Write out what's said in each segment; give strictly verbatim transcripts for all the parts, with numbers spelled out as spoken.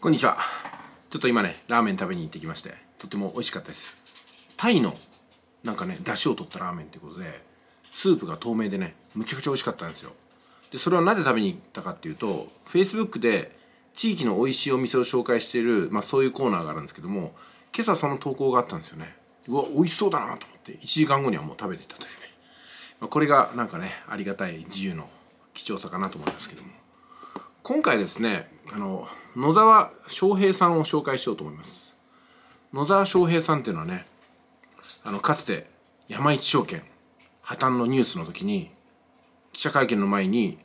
こんにちは。ちょっと今ねラーメン食べに行ってきまして、とても美味しかったです。タイのなんかね出汁を取ったラーメンってことで、スープが透明でねむちゃくちゃ美味しかったんですよ。でそれをなぜ食べに行ったかっていうと、 Facebook で地域の美味しいお店を紹介している、まあ、そういうコーナーがあるんですけども、今朝その投稿があったんですよね。うわ美味しそうだなと思っていちじかんごにはもう食べてたというね、まあ、これがなんかねありがたい自由の貴重さかなと思いますけども、今回ですねあの野沢翔平さんを紹介しようと思います。野沢翔平さんっていうのはね、あのかつて山一証券破綻のニュースの時に記者会見の前に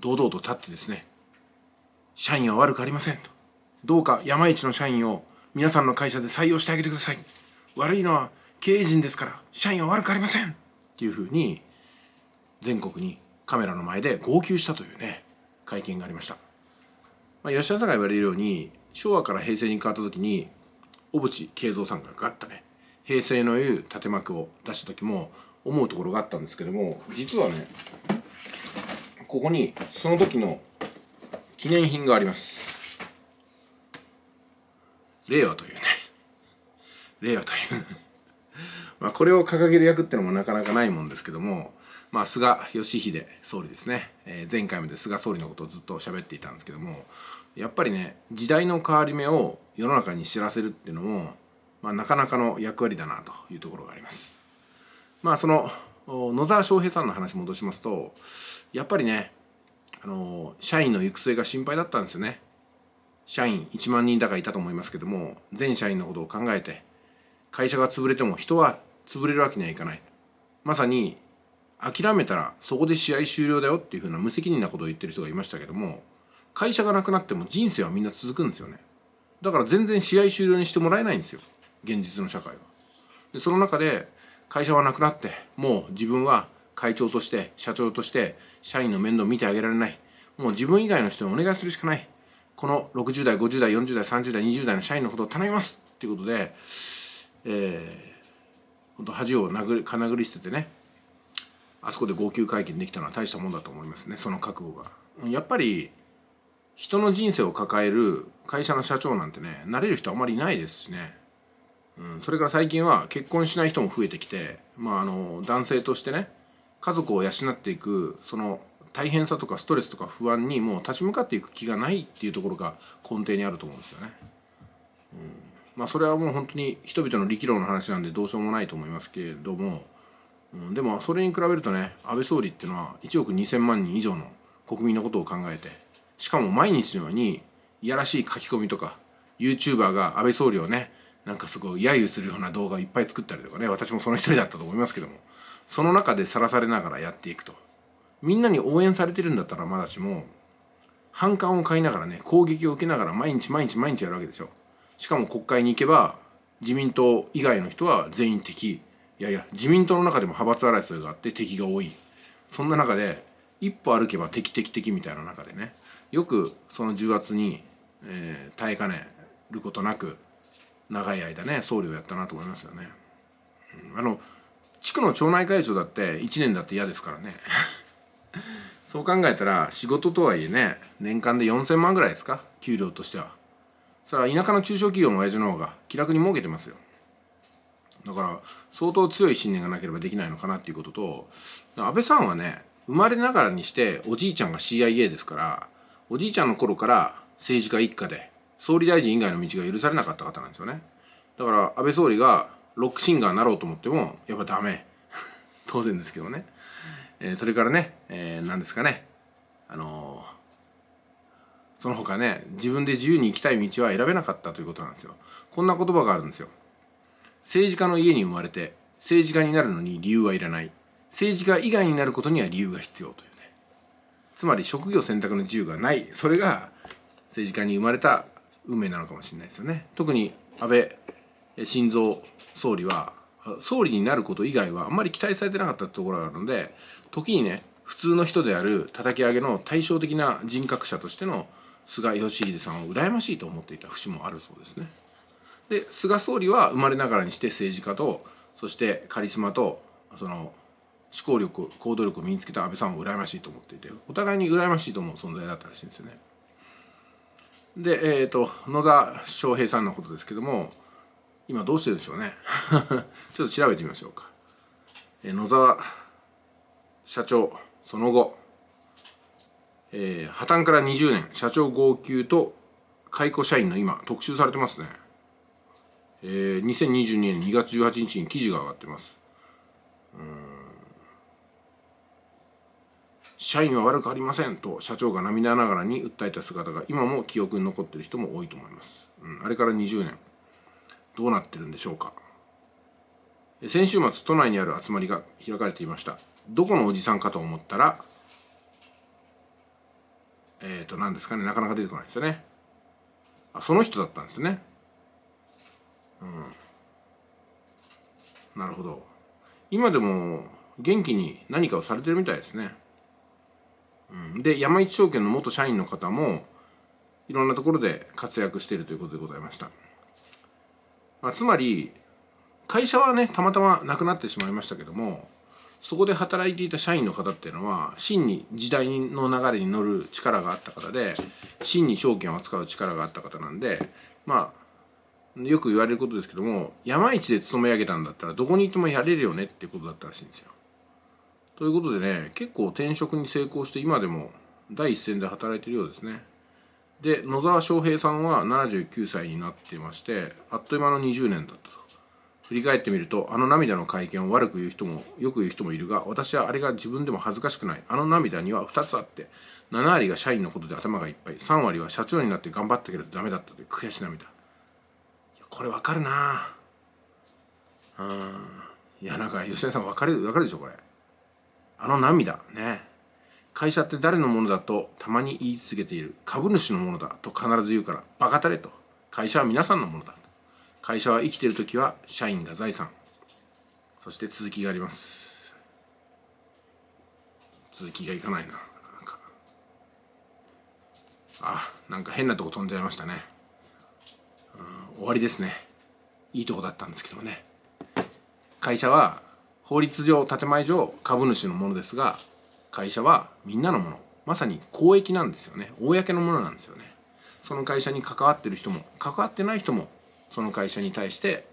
堂々と立ってですね、社員は悪くありませんと、どうか山一の社員を皆さんの会社で採用してあげてください、悪いのは経営陣ですから社員は悪くありませんっていうふうに全国にカメラの前で号泣したというね会見がありました。まあ、吉田さんが言われるように、昭和から平成に変わった時に小渕恵三さんがガッとね平成のいう縦幕を出した時も思うところがあったんですけども、実はねここにその時の記念品があります。令和というね令和というまあこれを掲げる役ってのもなかなかないもんですけども、まあ、菅義偉総理ですね、えー、前回まで菅総理のことをずっと喋っていたんですけども、やっぱりね時代の変わり目を世の中に知らせるっていうのも、まあ、なかなかの役割だなというところがあります。まあその野沢翔平さんの話戻しますと、やっぱりねあの社員の行く末が心配だったんですよね。社員いちまんにんだかいたと思いますけども、全社員のことを考えて会社が潰れても人は潰れるわけにはいかない、まさに諦めたらそこで試合終了だよっていうふうな無責任なことを言ってる人がいましたけども、会社がなくなっても人生はみんな続くんですよね。だから全然試合終了にしてもらえないんですよ現実の社会は。でその中で会社はなくなって、もう自分は会長として社長として社員の面倒を見てあげられない、もう自分以外の人にお願いするしかない、このろくじゅうだいごじゅうだいよんじゅうだいさんじゅうだいにじゅうだいの社員のことを頼みますっていうことで、えー、ほんと恥をなぐかなぐり捨ててね、あそこで号泣会見できたのは大したもんだと思いますね。その覚悟がやっぱり人の人生を抱える会社の社長なんてねなれる人はあまりいないですしね、うん、それから最近は結婚しない人も増えてきて、まあ、あの男性としてね家族を養っていくその大変さとかストレスとか不安にもう立ち向かっていく気がないっていうところが根底にあると思うんですよね、うん、まあそれはもう本当に人々の力量の話なんでどうしようもないと思いますけれども、でもそれに比べるとね安倍総理っていうのはいちおくにせんまんにん以上の国民のことを考えて、しかも毎日のようにいやらしい書き込みとか YouTuber が安倍総理をねなんかすごい揶揄するような動画をいっぱい作ったりとかね、私もその一人だったと思いますけども、その中でさらされながらやっていくと、みんなに応援されてるんだったらまだしも反感を買いながらね攻撃を受けながら毎日毎日毎日やるわけですよ。しかも国会に行けば自民党以外の人は全員敵、いやいや自民党の中でも派閥争いがあって敵が多い、そんな中で一歩歩けば敵敵敵みたいな中でね、よくその重圧に、えー、耐えかねることなく長い間ね総理をやったなと思いますよね、うん、あの地区の町内会長だっていちねんだって嫌ですからねそう考えたら仕事とはいえね年間でよんせんまんぐらいですか給料としては、それは田舎の中小企業の親父の方が気楽に儲けてますよ。だから相当強い信念がなければできないのかなっていうことと、安倍さんはね生まれながらにしておじいちゃんが シーアイエー ですから、おじいちゃんの頃から政治家一家で総理大臣以外の道が許されなかった方なんですよね。だから安倍総理がロックシンガーになろうと思ってもやっぱダメ当然ですけどね、えー、それからね、えー、何ですかねあのーその他ね自分で自由に行きたい道は選べなかったということなんですよ。こんな言葉があるんですよ。政治家の家に生まれて政治家になるのに理由はいらない、政治家以外になることには理由が必要というね、つまり職業選択の自由がない、それが政治家に生まれた運命なのかもしれないですよね。特に安倍晋三総理は総理になること以外はあんまり期待されてなかったところがあるので、時にね普通の人である叩き上げの対照的な人格者としての菅義偉さんを羨ましいと思っていた節もあるそうですね。で菅総理は生まれながらにして政治家と、そしてカリスマとその思考力行動力を身につけた安倍さんを羨ましいと思っていて、お互いに羨ましいと思う存在だったらしいんですよね。で、えーと、野田翔平さんのことですけども、今どうしてるんでしょうね。ちょっと調べてみましょうか。えー、野沢社長、その後、えー、破綻からにじゅうねん、社長号泣と解雇社員の今、特集されてますね。えー、にせんにじゅうにねんにがつじゅうはちにちに記事が上がってます。うーん、社員は悪くありませんと社長が涙ながらに訴えた姿が今も記憶に残っている人も多いと思います。うん、あれからにじゅうねん、どうなってるんでしょうか。先週末、都内にある集まりが開かれていました。どこのおじさんかと思ったら、えっと、何ですかね、なかなか出てこないですよね。あ、その人だったんですね。うん。なるほど。今でも元気に何かをされてるみたいですね。うん、で、山一証券の元社員の方も、いろんなところで活躍しているということでございました。まあ、つまり、会社はね、たまたまなくなってしまいましたけども、そこで働いていた社員の方っていうのは、真に時代の流れに乗る力があった方で、真に証券を扱う力があった方なんで、まあ、よく言われることですけども、山一で勤め上げたんだったら、どこに行ってもやれるよねっていうことだったらしいんですよ。ということでね、結構転職に成功して、今でも第一線で働いているようですね。で、野沢翔平さんはななじゅうきゅうさいになってまして、あっという間のにじゅうねんだったと。振り返ってみると、あの涙の会見を悪く言う人もよく言う人もいるが、私はあれが自分でも恥ずかしくない。あの涙にはふたつあって、ななわりが社員のことで頭がいっぱい、さんわりは社長になって頑張ったけどダメだったという悔し涙。いや、これわかるなぁ。うん。いや、なんか吉田さんわかる、わかるでしょ、これ。あの涙ね。会社って誰のものだとたまに言い続けている。株主のものだと必ず言うから、バカたれと。会社は皆さんのものだ。会社は生きているときは社員が財産。そして続きがあります。続きがいかないな。なかなか。あ、なんか変なとこ飛んじゃいましたね。うん、終わりですね。いいとこだったんですけどね。会社は法律上、建前上株主のものですが、会社はみんなのもの。まさに公益なんですよね。公のものなんですよね。その会社に関わってる人も関わってない人も、その会社に対して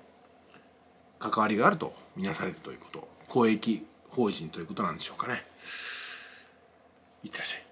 関わりがあるとみなされるということ、公益法人ということなんでしょうかね。いってらっしゃい。